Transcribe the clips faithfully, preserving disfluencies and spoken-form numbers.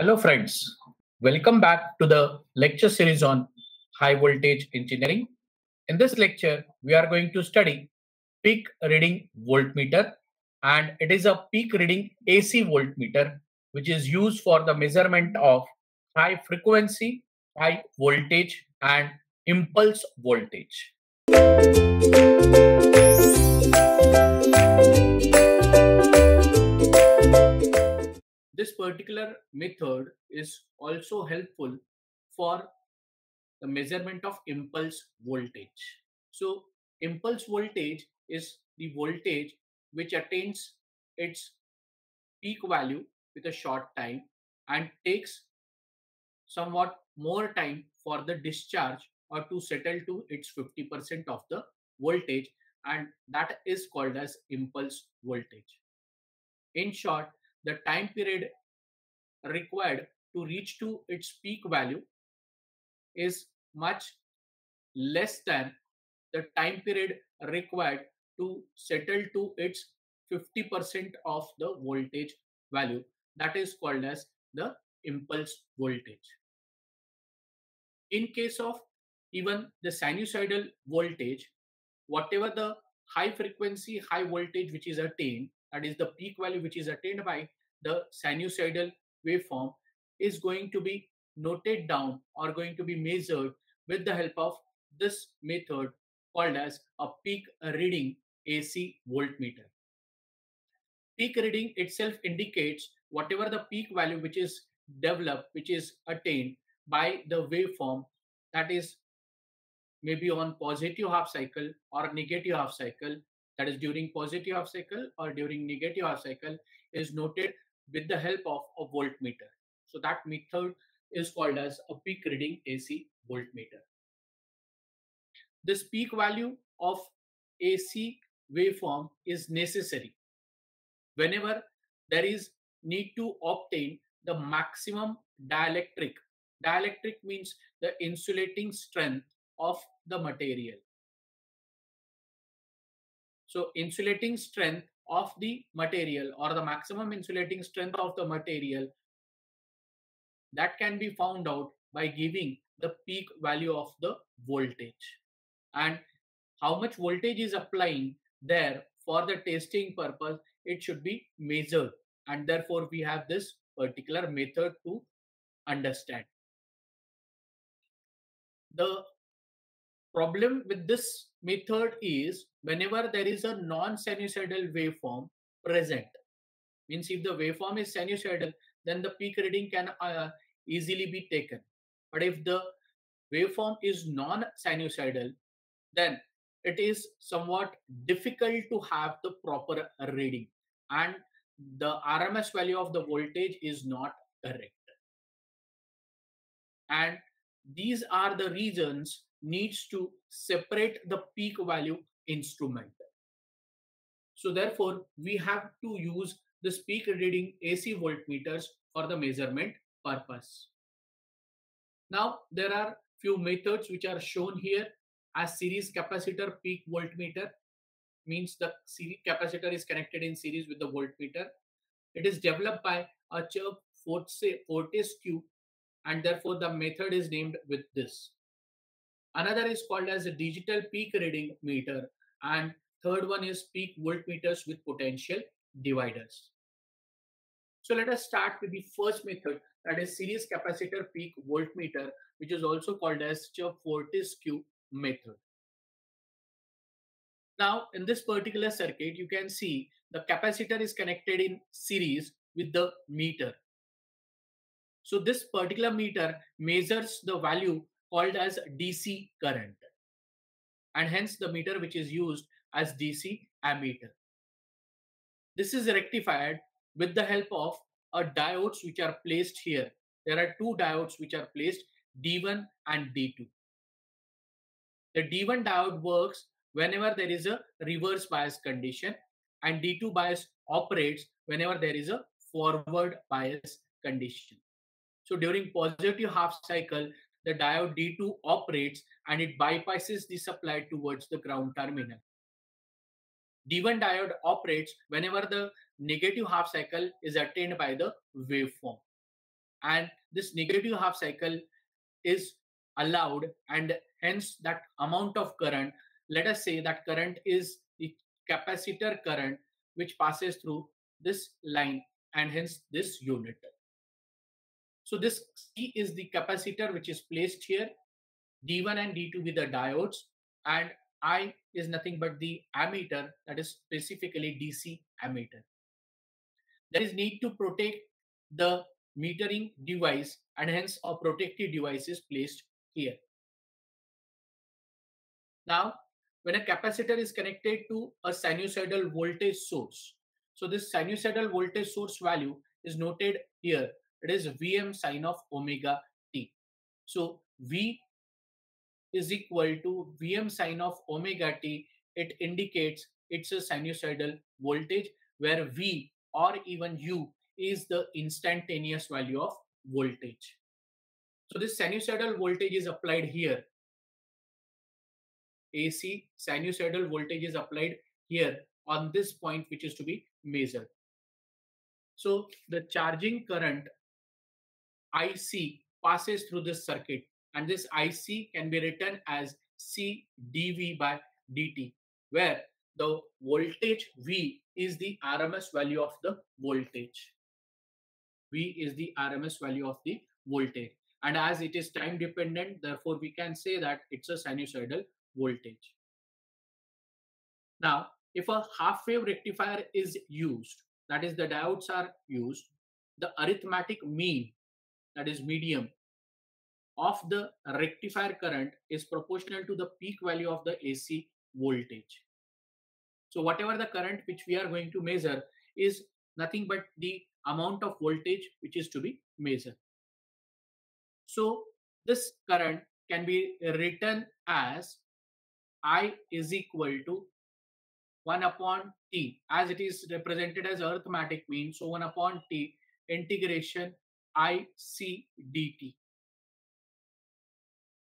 Hello friends, welcome back to the lecture series on high voltage engineering. In this lecture, we are going to study peak reading voltmeter, and it is a peak reading A C voltmeter which is used for the measurement of high frequency, high voltage and impulse voltage. This particular method is also helpful for the measurement of impulse voltage. So, impulse voltage is the voltage which attains its peak value with a short time and takes somewhat more time for the discharge or to settle to its fifty percent of the voltage, and that is called as impulse voltage. In short, the time period required to reach to its peak value is much less than the time period required to settle to its fifty percent of the voltage value. That is called as the impulse voltage. In case of even the sinusoidal voltage, whatever the high frequency, high voltage which is attained, that is the peak value which is attained by the sinusoidal waveform, is going to be noted down or going to be measured with the help of this method called as a peak reading A C voltmeter. Peak reading itself indicates whatever the peak value which is developed, which is attained by the waveform, that is maybe on positive half cycle or negative half cycle, that is during positive half cycle or during negative half cycle, is noted with the help of a voltmeter. So that method is called as a peak reading A C voltmeter. This peak value of A C waveform is necessary whenever there is need to obtain the maximum dielectric. Dielectric means the insulating strength of the material. So insulating strength of the material or the maximum insulating strength of the material, that can be found out by giving the peak value of the voltage. And how much voltage is applying there for the testing purpose, it should be measured. And therefore we have this particular method to understand. The problem with this method is whenever there is a non-sinusoidal waveform present, means if the waveform is sinusoidal, then the peak reading can uh, easily be taken. But if the waveform is non-sinusoidal, then it is somewhat difficult to have the proper reading and the R M S value of the voltage is not correct. And these are the reasons needs to separate the peak value instrument. So therefore, we have to use this peak reading A C voltmeters for the measurement purpose. Now, there are few methods which are shown here as series capacitor peak voltmeter, means the series capacitor is connected in series with the voltmeter. It is developed by Chubb-Voltescu, and therefore the method is named with this. Another is called as a digital peak reading meter, and third one is peak voltmeters with potential dividers. So let us start with the first method, that is series capacitor peak voltmeter, which is also called as Chubb-Voltescu method. Now in this particular circuit, you can see the capacitor is connected in series with the meter. So this particular meter measures the value called as D C current, and hence the meter which is used as D C ammeter. This is rectified with the help of a diodes which are placed here. There are two diodes which are placed, D one and D two. The D one diode works whenever there is a reverse bias condition, and D two bias operates whenever there is a forward bias condition. So during positive half cycle, the diode D two operates and it bypasses the supply towards the ground terminal. D one diode operates whenever the negative half cycle is attained by the waveform. and this negative half cycle is allowed, and hence that amount of current, let us say that current is the capacitor current which passes through this line and hence this unit. So this C is the capacitor which is placed here, D one and D two be the diodes, and I is nothing but the ammeter, that is specifically D C ammeter. There is need to protect the metering device and hence a protective device is placed here. Now, when a capacitor is connected to a sinusoidal voltage source, so this sinusoidal voltage source value is noted here. It is Vm sine of omega t. So V is equal to Vm sine of omega t. It indicates it's a sinusoidal voltage where V or even U is the instantaneous value of voltage. So this sinusoidal voltage is applied here. A C sinusoidal voltage is applied here on this point which is to be measured. So the charging current I C passes through this circuit, and this I C can be written as C dV by dt, where the voltage V is the R M S value of the voltage. V is the R M S value of the voltage, and as it is time dependent, therefore we can say that it's a sinusoidal voltage. Now, if a half-wave rectifier is used, that is the diodes are used, the arithmetic mean, that is medium, of the rectifier current is proportional to the peak value of the A C voltage. So whatever the current which we are going to measure is nothing but the amount of voltage which is to be measured. So this current can be written as I is equal to one upon T, as it is represented as arithmetic mean. So one upon T integration I C dt.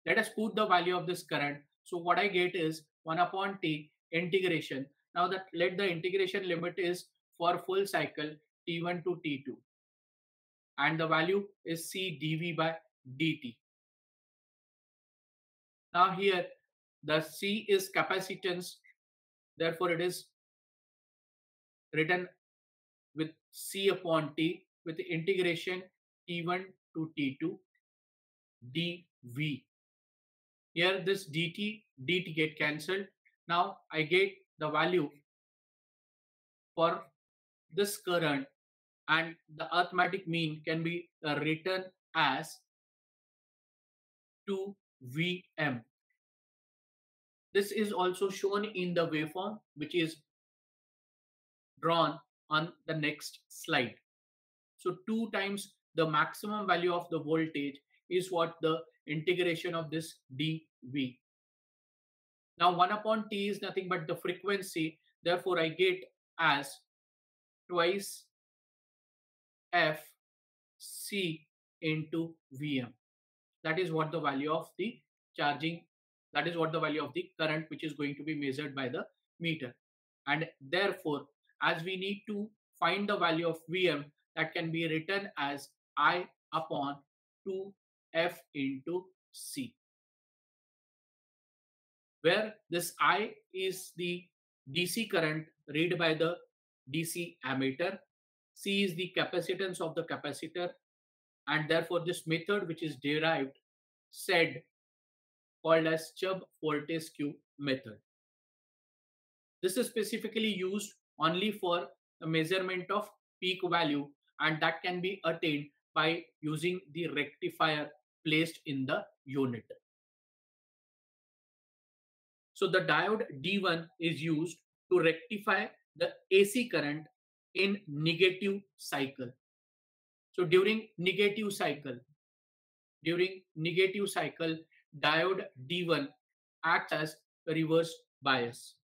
Let us put the value of this current. So what I get is one upon T integration. Now that let the integration limit is for full cycle T one to T two, and the value is C dV by dt. Now here the C is capacitance, therefore it is written with C upon T with the integration T one to T two dV. Here this dt, dt get cancelled. Now I get the value for this current, and the arithmetic mean can be written as two V m. This is also shown in the waveform which is drawn on the next slide. So two times the maximum value of the voltage is what the integration of this dV. Now one upon T is nothing but the frequency, therefore I get as twice F C into V m. That is what the value of the charging, that is what the value of the current which is going to be measured by the meter. And therefore, as we need to find the value of V m, that can be written as I upon two F into C, where this I is the D C current read by the D C ammeter, C is the capacitance of the capacitor, and therefore this method which is derived said called as Chubb-Voltescu method. This is specifically used only for the measurement of peak value, and that can be attained by using the rectifier placed in the unit. So the diode D one is used to rectify the A C current in negative cycle. So during negative cycle, during negative cycle, diode D one acts as reverse bias.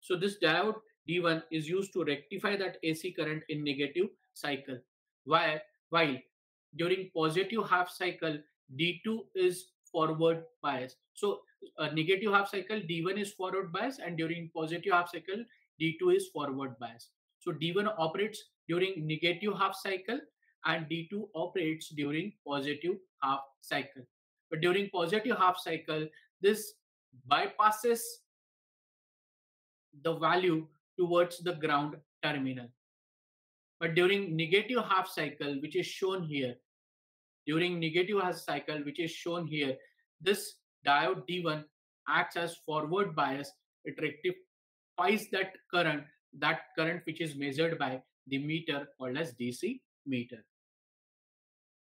So this diode D one is used to rectify that A C current in negative cycle. While, while during positive half cycle, D two is forward bias. So a negative half cycle, D one is forward bias, and during positive half cycle, D two is forward bias. So D one operates during negative half cycle, and D two operates during positive half cycle. But during positive half cycle, this bypasses the value towards the ground terminal. But during negative half cycle, which is shown here, during negative half cycle, which is shown here, this diode D one acts as forward bias. It rectifies that current, that current which is measured by the meter called as D C meter.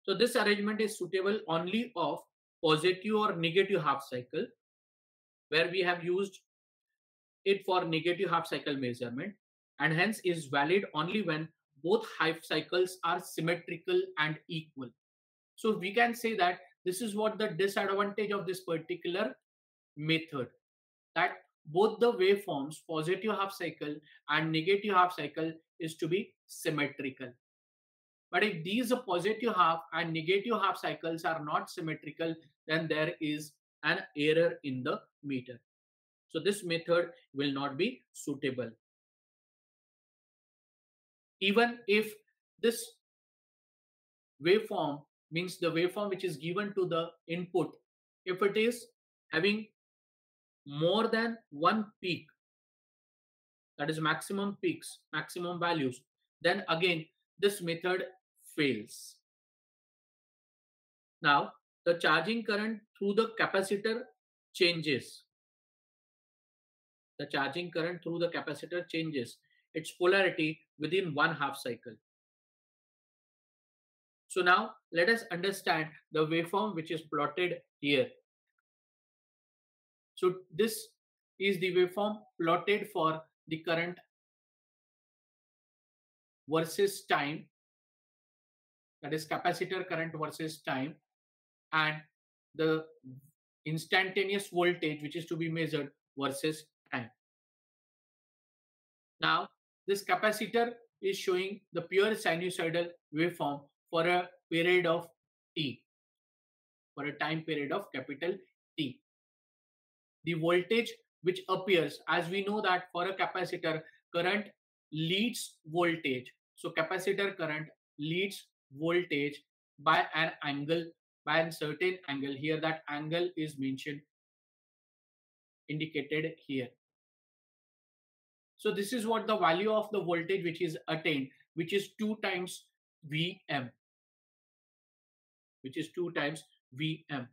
So this arrangement is suitable only of positive or negative half cycle, where we have used it for negative half cycle measurement, and hence is valid only when both half cycles are symmetrical and equal. So we can say that this is what the disadvantage of this particular method, that both the waveforms, positive half cycle and negative half cycle, is to be symmetrical. But if these positive half and negative half cycles are not symmetrical, then there is an error in the meter. So this method will not be suitable. Even if this waveform, means the waveform which is given to the input, if it is having more than one peak, that is maximum peaks, maximum values, then again this method fails. Now the charging current through the capacitor changes. The charging current through the capacitor changes its polarity within one half cycle. So now let us understand the waveform which is plotted here. So this is the waveform plotted for the current versus time, that is capacitor current versus time, and the instantaneous voltage which is to be measured versus time. Now this capacitor is showing the pure sinusoidal waveform for a period of T, for a time period of capital T. The voltage which appears, as we know that for a capacitor, current leads voltage. So capacitor current leads voltage by an angle, by a certain angle. Here that angle is mentioned, indicated here. So this is what the value of the voltage which is attained, which is two times Vm, which is two times Vm.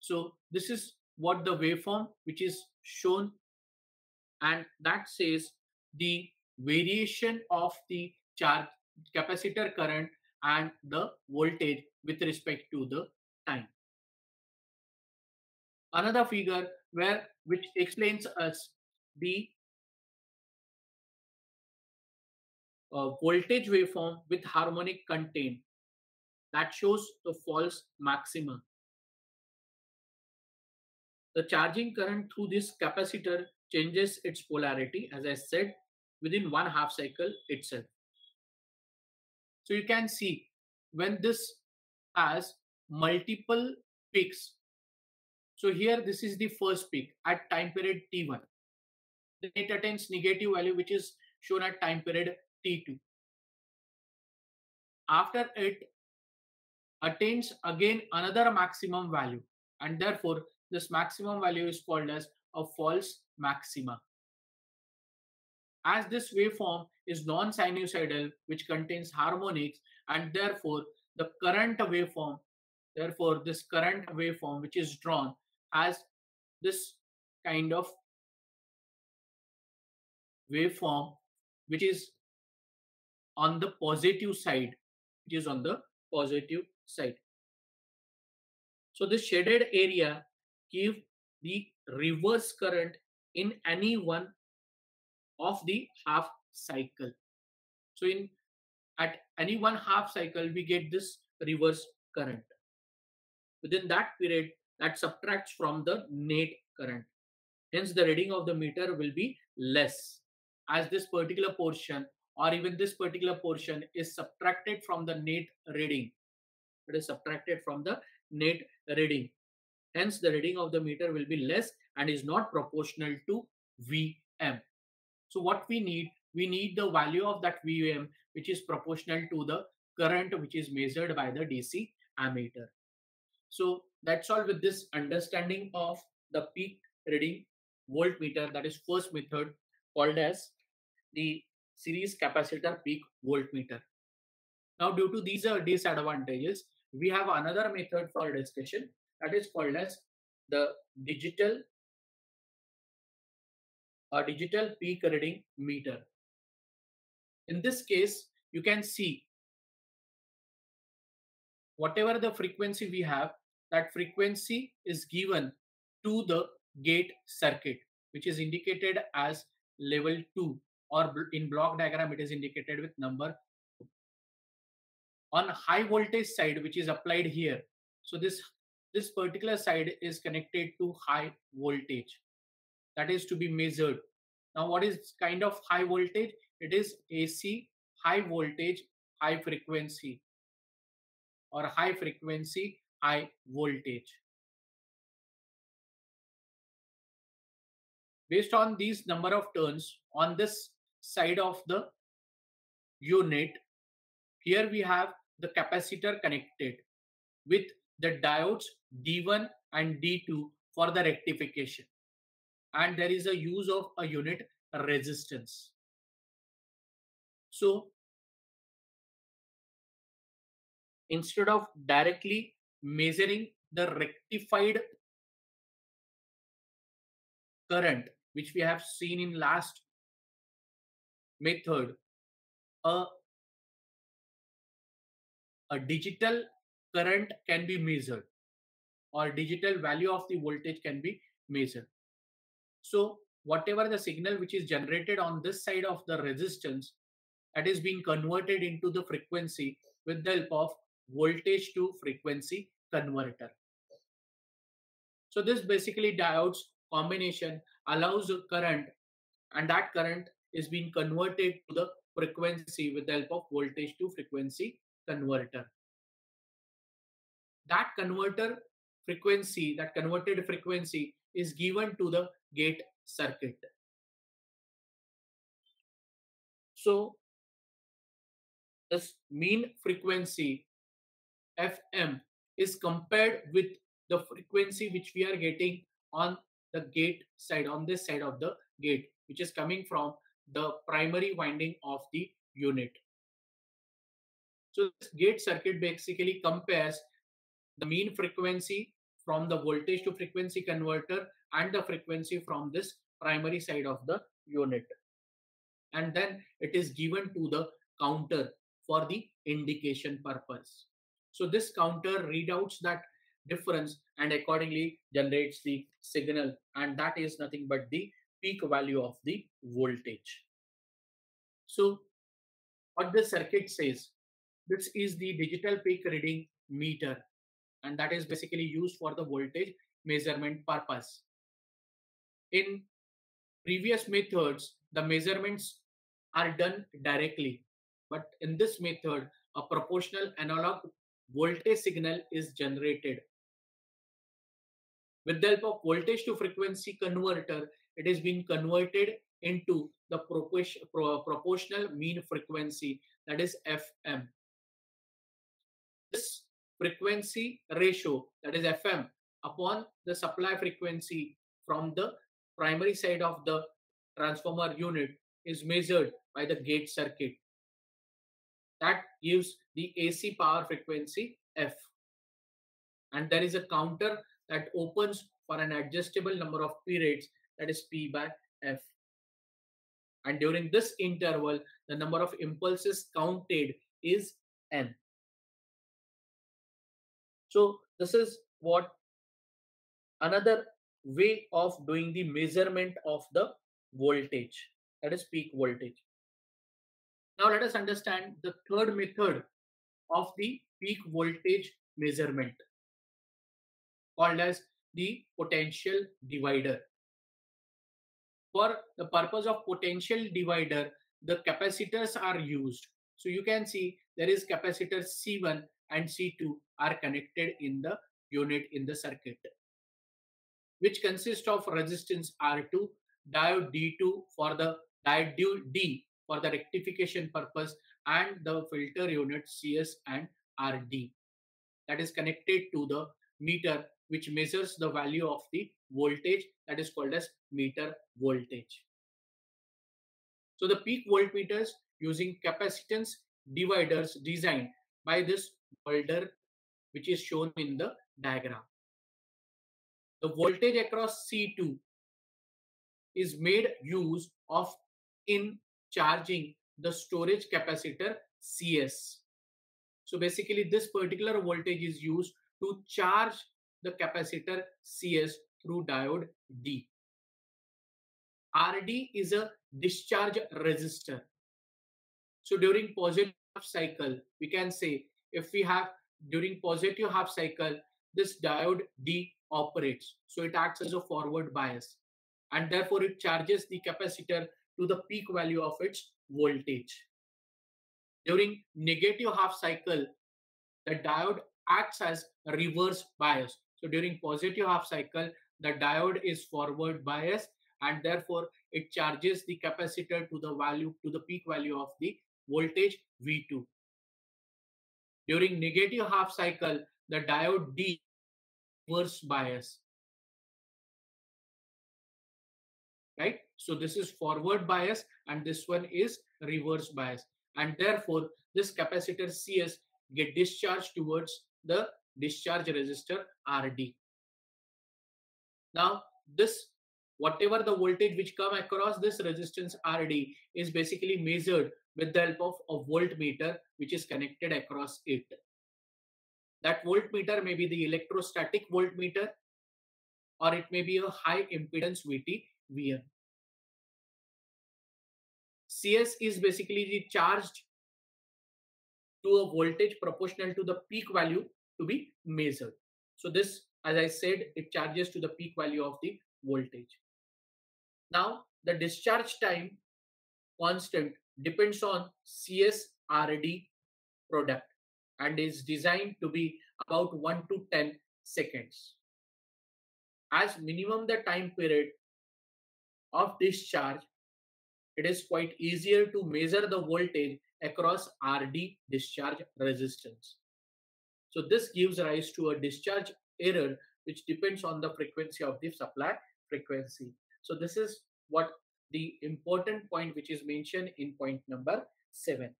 So this is what the waveform which is shown, and that says the variation of the charge, capacitor current and the voltage with respect to the time. Another figure where which explains us the uh, voltage waveform with harmonic content that shows the false maxima. The charging current through this capacitor changes its polarity, as I said, within one half cycle itself. So you can see when this has multiple peaks. So here this is the first peak at time period T one. Then it attains negative value which is shown at time period T two. After it attains again another maximum value, and therefore this maximum value is called as a false maxima. As this waveform is non-sinusoidal, which contains harmonics, and therefore the current waveform, therefore this current waveform which is drawn as this kind of waveform which is on the positive side, it is on the positive side. So this shaded area gives the reverse current in any one of the half cycle. So in at any one half cycle we get this reverse current. Within that period, that subtracts from the net current. Hence the reading of the meter will be less, as this particular portion or even this particular portion is subtracted from the net reading. It is subtracted from the net reading. Hence the reading of the meter will be less and is not proportional to Vm. So what we need, we need the value of that Vm which is proportional to the current which is measured by the D C ammeter. So that's all with this understanding of the peak reading voltmeter. That is first method, called as the series capacitor peak voltmeter. Now, due to these disadvantages, we have another method for discussion, that is called as the digital or digital peak reading meter. In this case, you can see whatever the frequency we have, that frequency is given to the gate circuit, which is indicated as level two, or in block diagram, it is indicated with number two. On high voltage side, which is applied here, so this, this particular side is connected to high voltage that is to be measured. Now, what is kind of high voltage? It is A C, high voltage, high frequency, or high frequency, high voltage. Based on these number of turns on this side of the unit, here we have the capacitor connected with the diodes D one and D two for the rectification. And there is a use of a unit resistance. So instead of directly measuring the rectified current, which we have seen in last method, a, a digital current can be measured, or digital value of the voltage can be measured. So whatever the signal which is generated on this side of the resistance, that is being converted into the frequency with the help of voltage to frequency converter. So this basically diodes combination allows a current, and that current is being converted to the frequency with the help of voltage to frequency converter. That converter frequency, that converted frequency is given to the gate circuit. So this mean frequency F M is compared with the frequency which we are getting on the gate side, on this side of the gate, which is coming from the primary winding of the unit. So this gate circuit basically compares the mean frequency from the voltage to frequency converter and the frequency from this primary side of the unit. And then it is given to the counter for the indication purpose. So this counter readouts that difference and accordingly generates the signal, and that is nothing but the peak value of the voltage. So what the circuit says, this is the digital peak reading meter, and that is basically used for the voltage measurement purpose. In previous methods, the measurements are done directly, but in this method, a proportional analog voltage signal is generated. With the help of voltage to frequency converter, it is being converted into the proportional mean frequency, that is F M. This frequency ratio, that is F M, upon the supply frequency from the primary side of the transformer unit is measured by the gate circuit. That gives the A C power frequency F. And there is a counter that opens for an adjustable number of periods, that is P by F. And during this interval, the number of impulses counted is N. So this is what another way of doing the measurement of the voltage, that is peak voltage. Now let us understand the third method of the peak voltage measurement, called as the potential divider. For the purpose of potential divider, the capacitors are used. So you can see there is capacitor C one and C two are connected in the unit in the circuit, which consists of resistance R two, diode D two for the diode D for the rectification purpose, and the filter unit C S and R D that is connected to the meter, which measures the value of the voltage, that is called as meter voltage. So the peak voltmeters using capacitance dividers designed by this welder, which is shown in the diagram. The voltage across C two is made use of in charging the storage capacitor C S. So basically this particular voltage is used to charge the capacitor C S through diode D. R D is a discharge resistor. So during positive half cycle, we can say if we have during positive half cycle, this diode D operates. So it acts as a forward bias, and therefore it charges the capacitor to the peak value of its voltage. During negative half cycle, the diode acts as a reverse bias. So during positive half cycle, the diode is forward bias, and therefore it charges the capacitor to the value to the peak value of the voltage V two. During negative half cycle, the diode D reverse bias. Right? So this is forward bias and this one is reverse bias. And therefore, this capacitor C S get discharged towards the discharge resistor R D. Now, this whatever the voltage which come across this resistance R D is basically measured with the help of a voltmeter which is connected across it. That voltmeter may be the electrostatic voltmeter, or it may be a high impedance V T V M. C S is basically the charged to a voltage proportional to the peak value to be measured. So this, as I said, it charges to the peak value of the voltage. Now, the discharge time constant depends on C S R D product and is designed to be about one to ten seconds. As minimum the time period of discharge, it is quite easier to measure the voltage across R D discharge resistance. So this gives rise to a discharge error which depends on the frequency of the supply frequency. So this is what the important point which is mentioned in point number seven.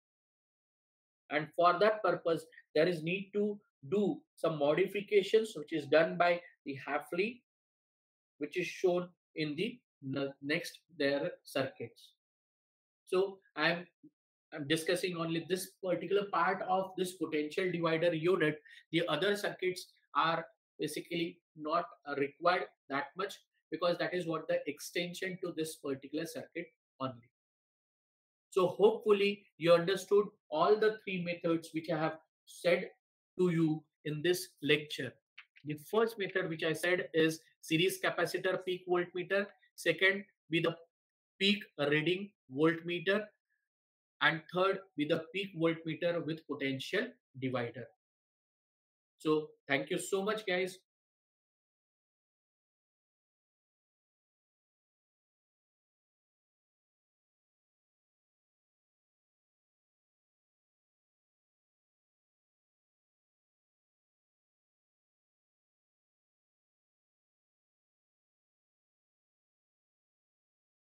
And for that purpose, there is need to do some modifications which is done by the Halfley, which is shown in the next their circuits. So I'm, I'm discussing only this particular part of this potential divider unit. The other circuits are basically not required that much because that is what the extension to this particular circuit only. So hopefully you understood all the three methods which I have said to you in this lecture. The first method which I said is series capacitor peak voltmeter. Second, be the peak reading voltmeter. And third, be the peak voltmeter with potential divider. So thank you so much, guys.